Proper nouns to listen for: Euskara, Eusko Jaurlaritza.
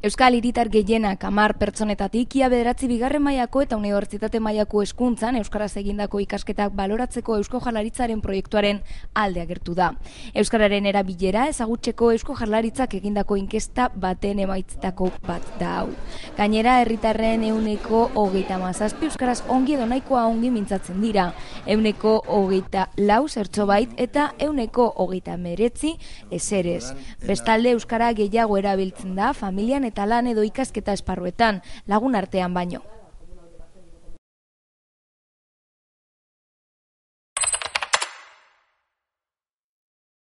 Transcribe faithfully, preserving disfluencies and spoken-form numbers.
Euskal hiritar gehienak hamar pertsonetatik ia bederatzi bigarren mailako eta unibertsitate mailako hezkuntzan euskaraz egindako ikasketak baloratzeko Eusko Jaurlaritzaren proiektuaren alde agertu da. Euskararen erabilera ezagutzeko Eusko Jaurlaritzak egindako inkesta baten emaitzetako bat da hau. Gainera, herritarren ehuneko hogeita hamazazpi euskaraz ongi edo nahikoa ongi mintzatzen dira, ehuneko hogeita lau zertxobait eta ehuneko hogeita hemeretzi eserez. Bestalde, euskara gehiago erabiltzen da familian eta lan edo ikasketa esparruetan, lagun artean baino.